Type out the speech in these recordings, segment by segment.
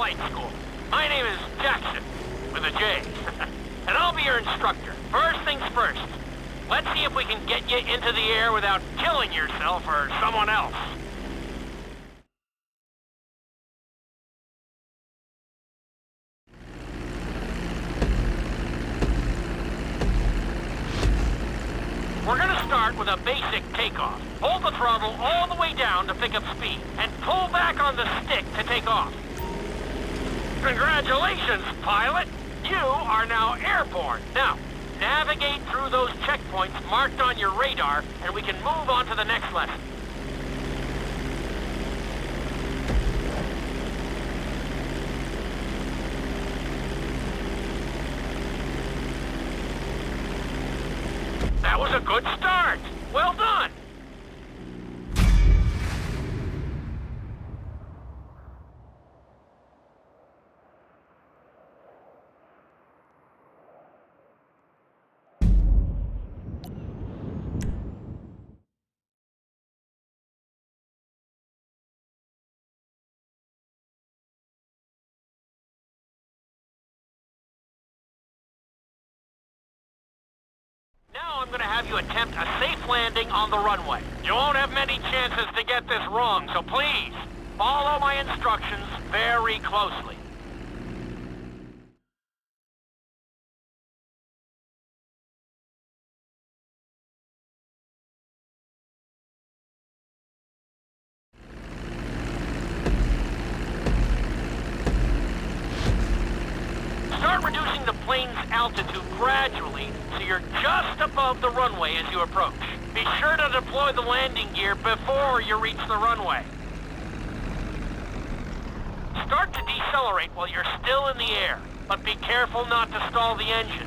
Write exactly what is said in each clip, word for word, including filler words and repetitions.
flight school. My name is Jackson, with a J, and I'll be your instructor. First things first, let's see if we can get you into the air without killing yourself or someone else. We're gonna start with a basic takeoff. Hold the throttle all the way down to pick up speed, and pull back on the stick to take off. Congratulations, pilot! You are now airborne. Now, navigate through those checkpoints marked on your radar, and we can move on to the next lesson. That was a good start! Well done! Now I'm going to have you attempt a safe landing on the runway. You won't have many chances to get this wrong, so please, follow my instructions very closely. Start reducing the plane's altitude gradually so you're just above the runway as you approach. Be sure to deploy the landing gear before you reach the runway. Start to decelerate while you're still in the air, but be careful not to stall the engines.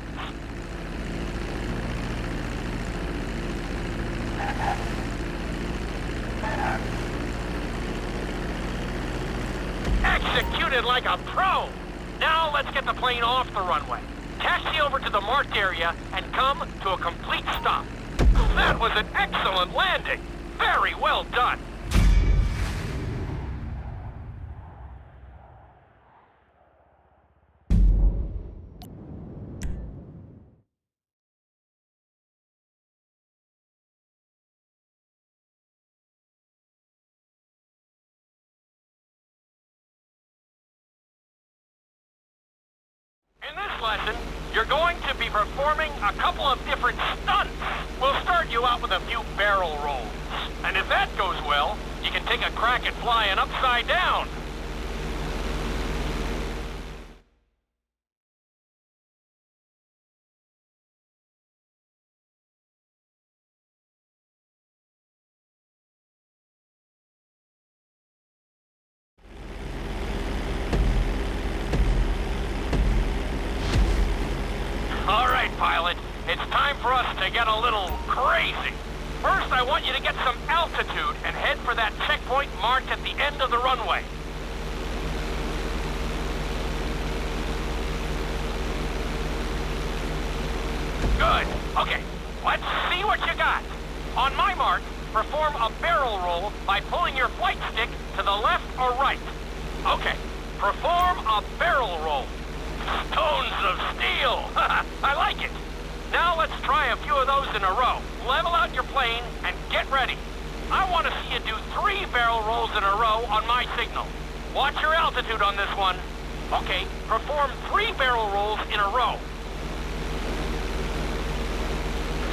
Executed like a pro! Now let's get the plane off the runway. Taxi over to the marked area and come to a complete stop. That was an excellent landing. Very well done. In this lesson, you're going to be performing a couple of different stunts. We'll start you out with a few barrel rolls. And if that goes well, you can take a crack at flying upside down. Pilot, it's time for us to get a little crazy. First, I want you to get some altitude and head for that checkpoint marked at the end of the runway. Good. Okay, let's see what you got. On my mark, perform a barrel roll by pulling your flight stick to the left or right. Okay, perform a barrel roll. Stones of steel! I like it! Now let's try a few of those in a row. Level out your plane and get ready. I want to see you do three barrel rolls in a row on my signal. Watch your altitude on this one. Okay, perform three barrel rolls in a row.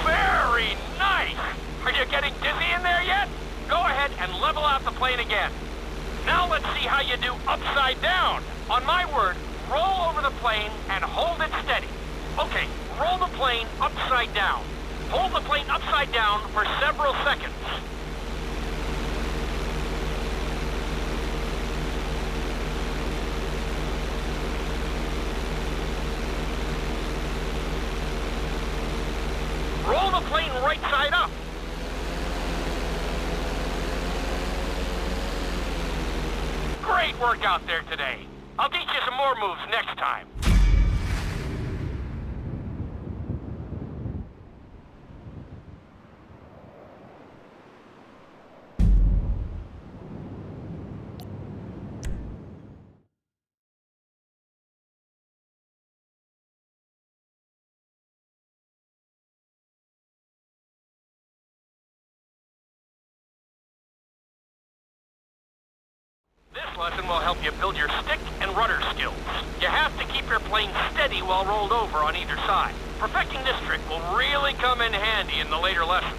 Very nice! Are you getting dizzy in there yet? Go ahead and level out the plane again. Now let's see how you do upside down. On my word, roll over the plane and hold it steady. Okay, roll the plane upside down. Hold the plane upside down for several seconds. Roll the plane right side up. Great work out there today. I'll teach you some more moves next time. lesson will help you build your stick and rudder skills. You have to keep your plane steady while rolled over on either side. Perfecting this trick will really come in handy in the later lessons.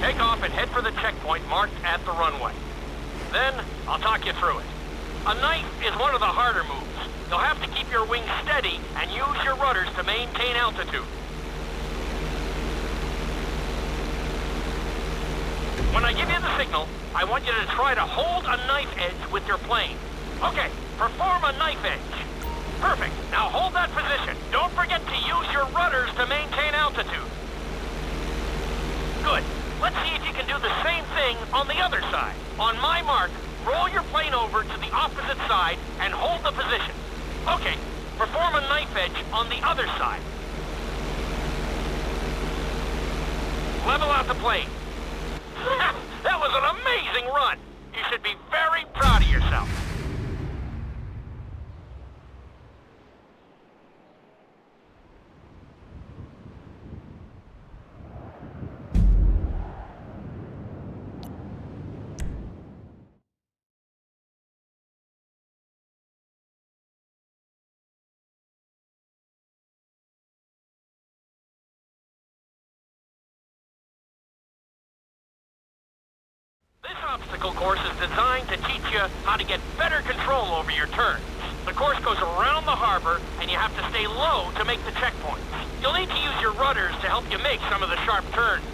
Take off and head for the checkpoint marked at the runway. Then, I'll talk you through it. A knife is one of the harder moves. You'll have to keep your wings steady and use your rudders to maintain altitude. When I give you the signal, I want you to try to hold a knife edge with your plane. Okay, perform a knife edge. Perfect. Now hold that position. Don't forget to use your rudders to maintain altitude. Good. Let's see if you can do the same thing on the other side. On my mark, roll your plane over to the opposite side and hold the position. Okay, perform a knife edge on the other side. Level out the plane. That was an amazing run! You should be very proud of yourself. This obstacle course is designed to teach you how to get better control over your turns. The course goes around the harbor, and you have to stay low to make the checkpoints. You'll need to use your rudders to help you make some of the sharp turns.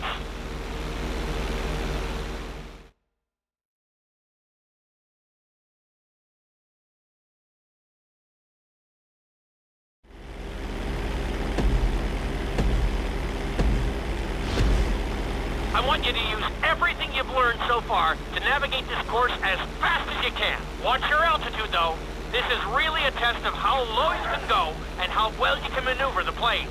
I want you to use everything you've learned so far to navigate this course as fast as you can. Watch your altitude, though. This is really a test of how low you can go and how well you can maneuver the plane.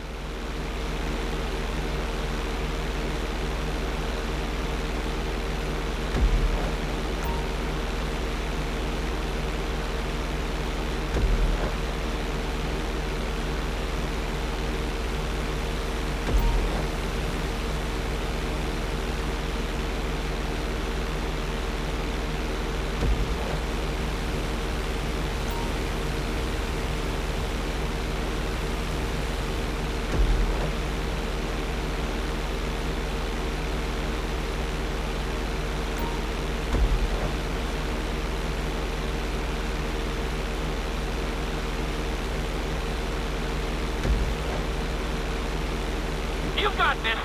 You've got this!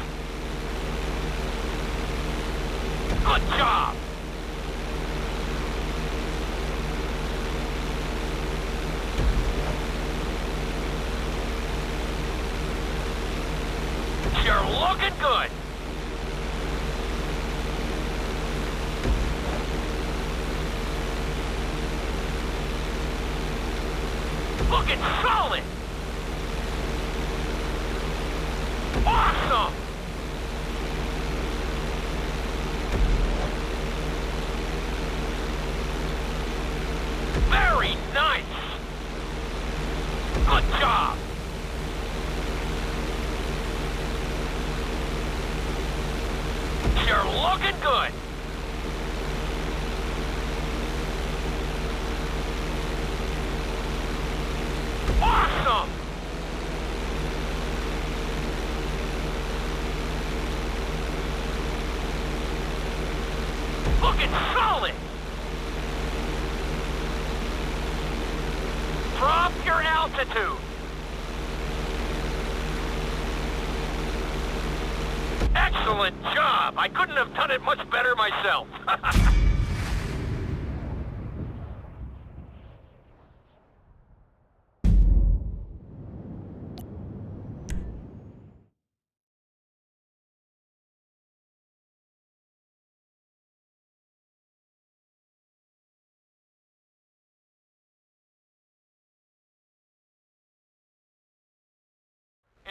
Good job! You're looking good! Looking solid! Awesome! Very nice! Good job! You're looking good! Awesome! Looking solid! Drop your altitude! Excellent job! I couldn't have done it much better myself!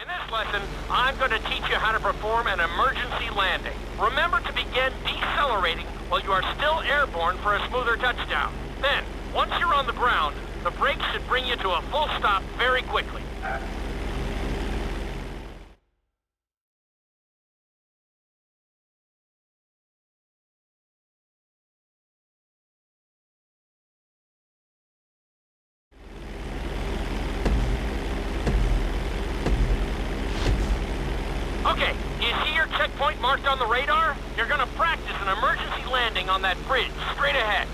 In this lesson, I'm going to teach you how to perform an emergency landing. Remember to begin decelerating while you are still airborne for a smoother touchdown. Then, once you're on the ground, the brakes should bring you to a full stop very quickly. Okay, do you see your checkpoint marked on the radar? You're gonna practice an emergency landing on that bridge straight ahead.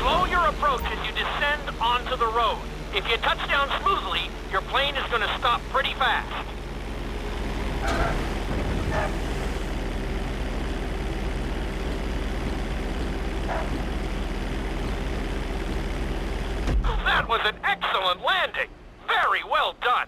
Slow your approach as you descend onto the road. If you touch down smoothly, your plane is gonna stop pretty fast. That was an excellent landing! Very well done!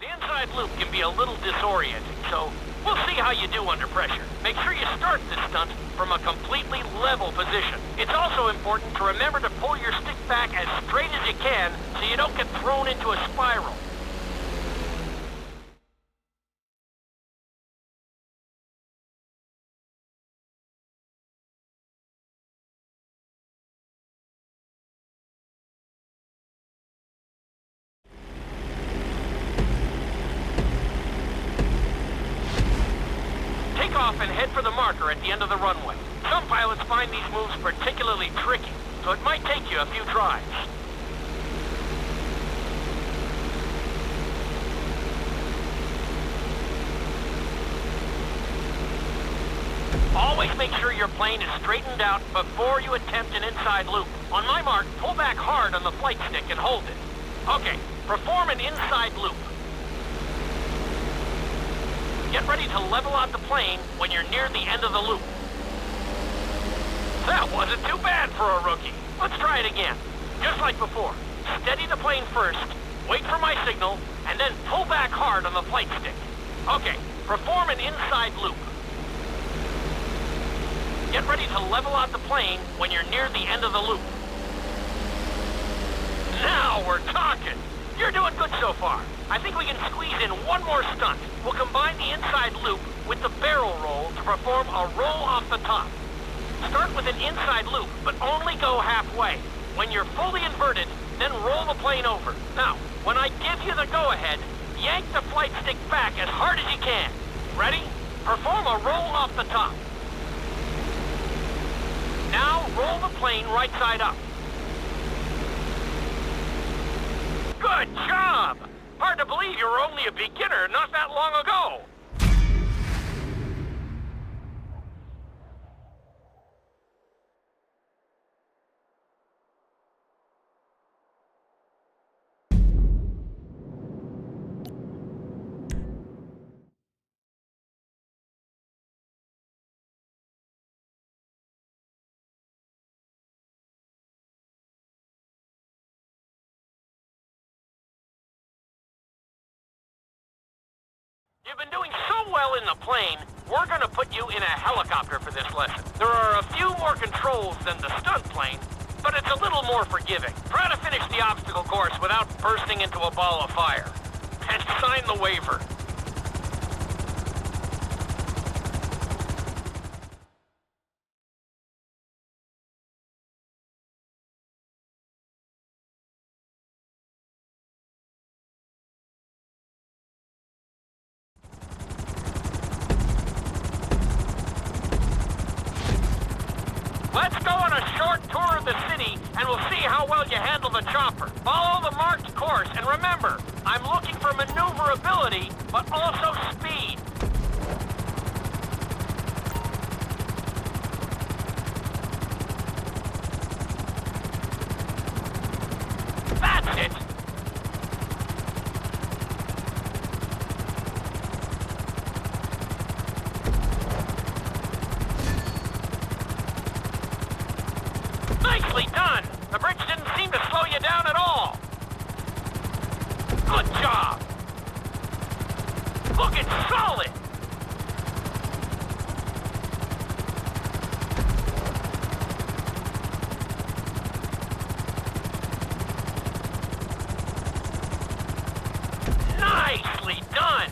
The inside loop can be a little disorienting, so we'll see how you do under pressure. Make sure you start this stunt from a completely level position. It's also important to remember to pull your stick back as straight as you can so you don't get thrown into a spiral. And head for the marker at the end of the runway. Some pilots find these moves particularly tricky, so it might take you a few tries. Always make sure your plane is straightened out before you attempt an inside loop. On my mark, pull back hard on the flight stick and hold it. Okay, perform an inside loop. Get ready to level out the plane when you're near the end of the loop. That wasn't too bad for a rookie. Let's try it again. Just like before, steady the plane first, wait for my signal, and then pull back hard on the flight stick. Okay, perform an inside loop. Get ready to level out the plane when you're near the end of the loop. Now we're talking! You're doing good so far. I think we can squeeze in one more stunt. We'll combine the inside loop with the barrel roll to perform a roll off the top. Start with an inside loop, but only go halfway. When you're fully inverted, then roll the plane over. Now, when I give you the go-ahead, yank the flight stick back as hard as you can. Ready? Perform a roll off the top. Now, roll the plane right side up. Good job! Hard to believe you were only a beginner not that long ago! You've been doing so well in the plane, we're gonna put you in a helicopter for this lesson. There are a few more controls than the stunt plane, but it's a little more forgiving. Try to finish the obstacle course without bursting into a ball of fire. And sign the waiver. Let's go on a short tour of the city, and we'll see how well you handle the chopper. Follow the marked course, and remember, I'm looking for maneuverability, but also speed. That's it! Good job! Looking solid! Nicely done!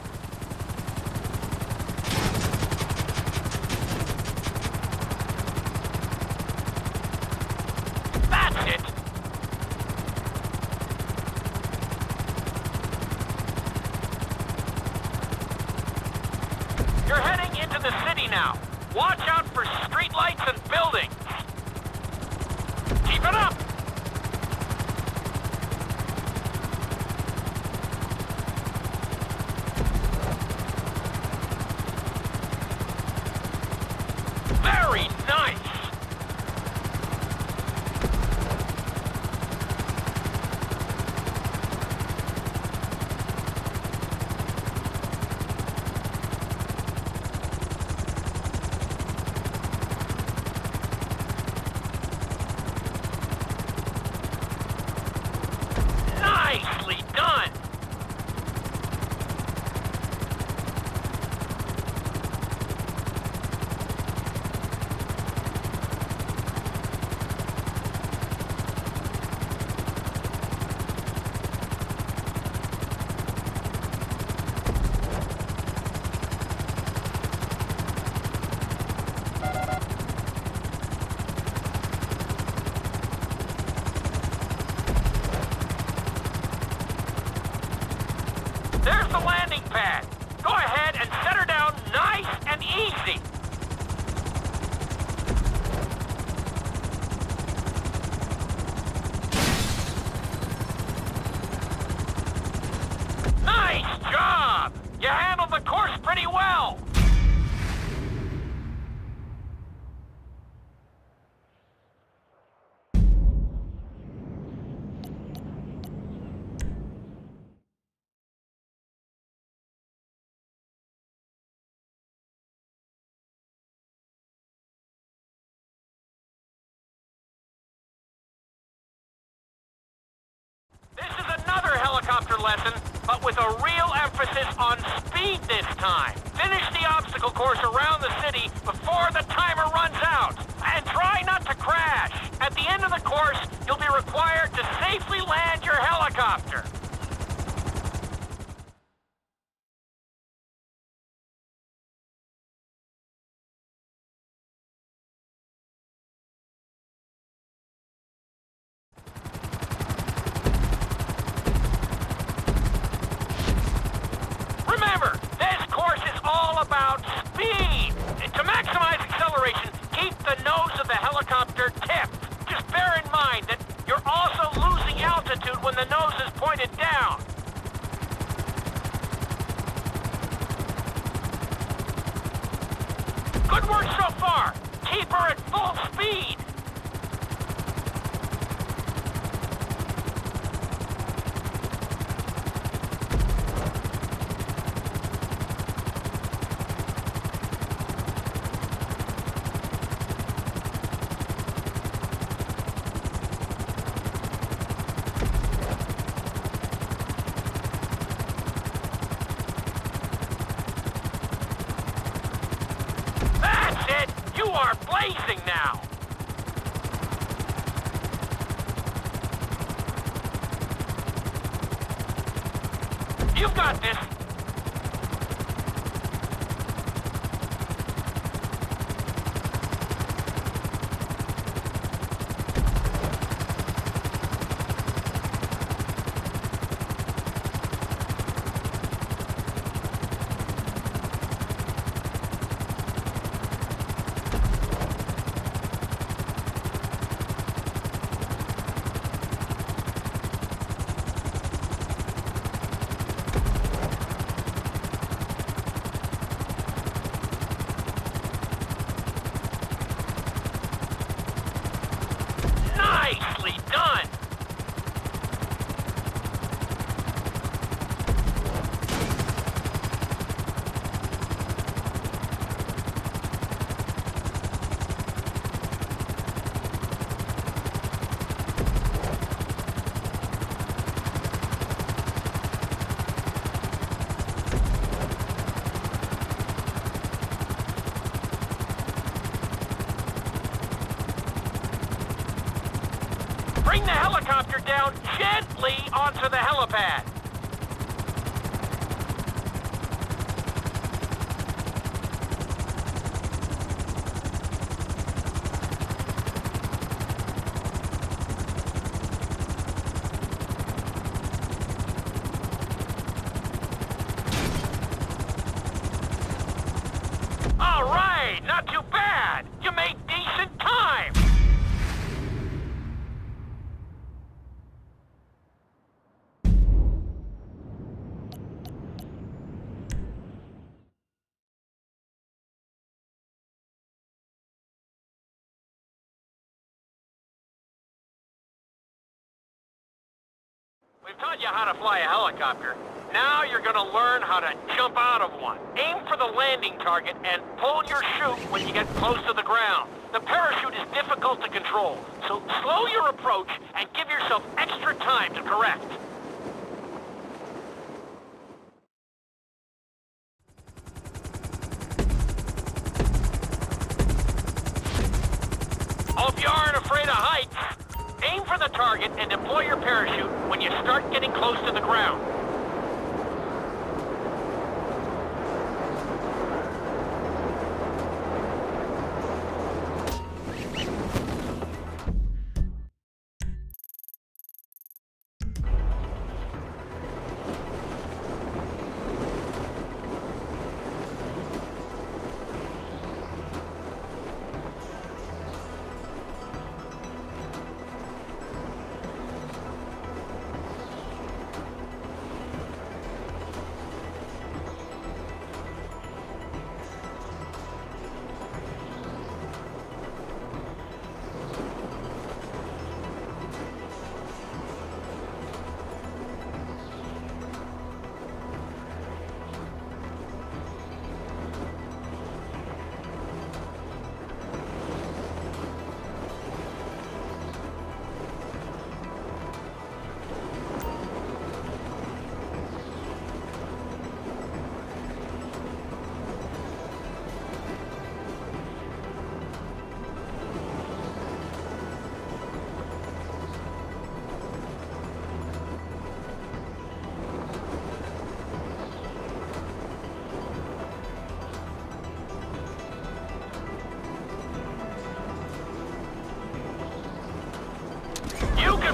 Now, watch out for streetlights and buildings. Keep it up. Very nice. The landing pad. Go ahead and set her down nice and easy. Nice job! You handled the course pretty well. Lesson, but with a real emphasis on speed this time. Finish the obstacle course around the city before the timer runs out, and try not to crash. At the end of the course, you'll be required to safely land your helicopter. Good work so far! Keep her at full speed! You are blazing now! You've got this! Bring the helicopter down gently onto the helipad. We've taught you how to fly a helicopter. Now you're going to learn how to jump out of one. Aim for the landing target and pull your chute when you get close to the ground. The parachute is difficult to control, so slow your approach and give yourself extra time to correct. Well, if you aren't afraid of heights, aim for the target and deploy your parachute when you start getting close to the ground.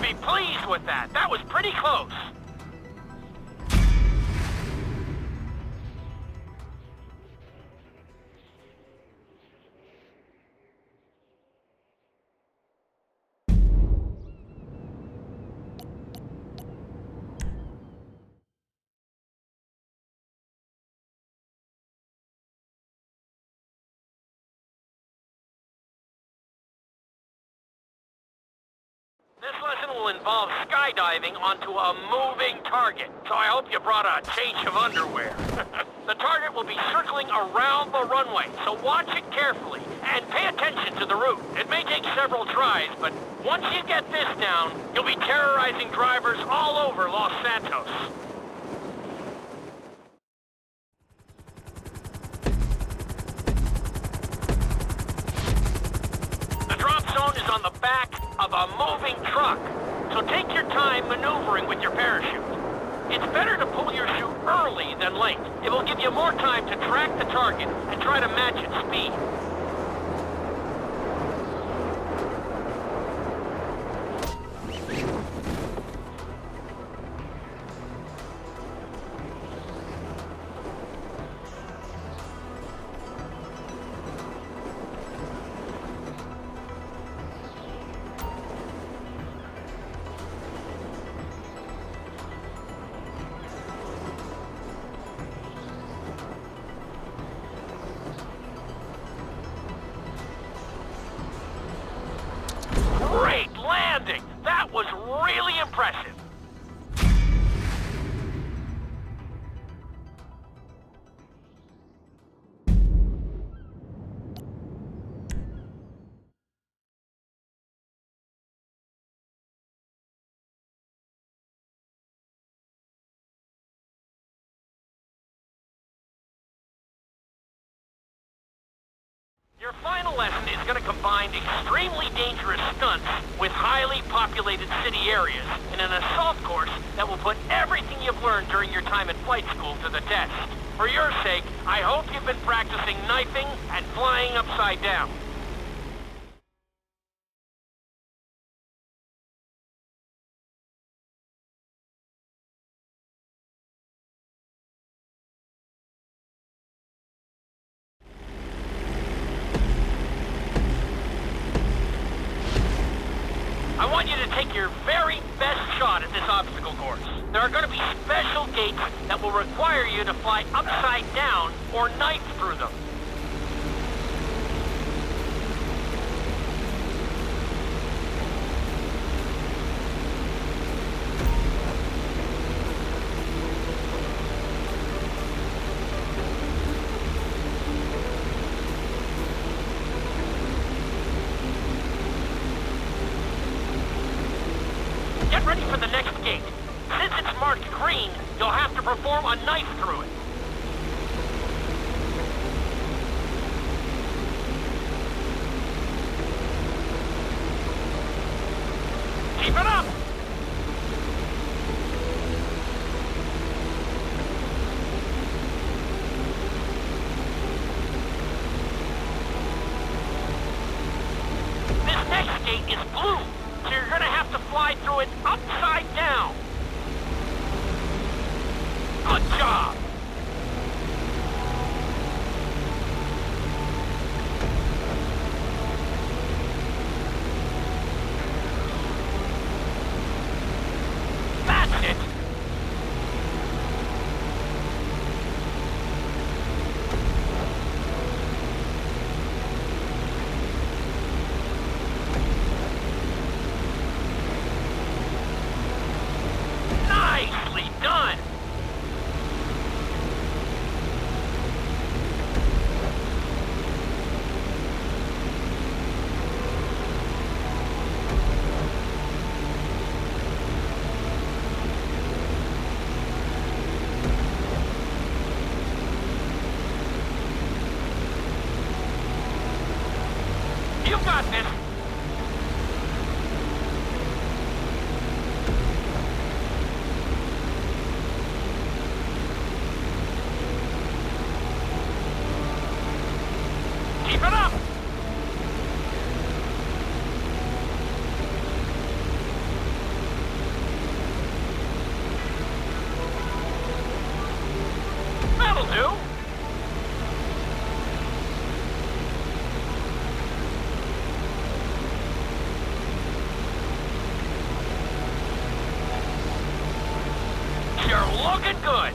Be pleased with that. That was pretty close. This lesson will involve skydiving onto a moving target, so I hope you brought a change of underwear. The target will be circling around the runway, so watch it carefully and pay attention to the route. It may take several tries, but once you get this down, you'll be terrorizing drivers all over Los Santos. The drop zone is on the back of a moving truck, so take your time maneuvering with your parachute. It's better to pull your chute early than late. It will give you more time to track the target and try to match its speed. That was really impressive. Your final lesson is going to combine combined extremely dangerous stunts with highly populated city areas in an assault course that will put everything you've learned during your time at flight school to the test. For your sake, I hope you've been practicing knifing and flying upside down. I want you to take your very best shot at this obstacle course. There are going to be special gates that will require you to fly upside down or knife through them. Ready for the next gate. Since it's marked green, you'll have to perform a knife through it. Keep it up! This next gate is blue, so you're gonna have to fly through it upside down. Good job! That's it! You got this! Keep it up! That'll do! You're looking good!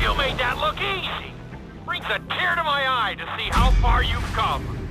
You made that look easy! Brings a tear to my eye to see how far you've come.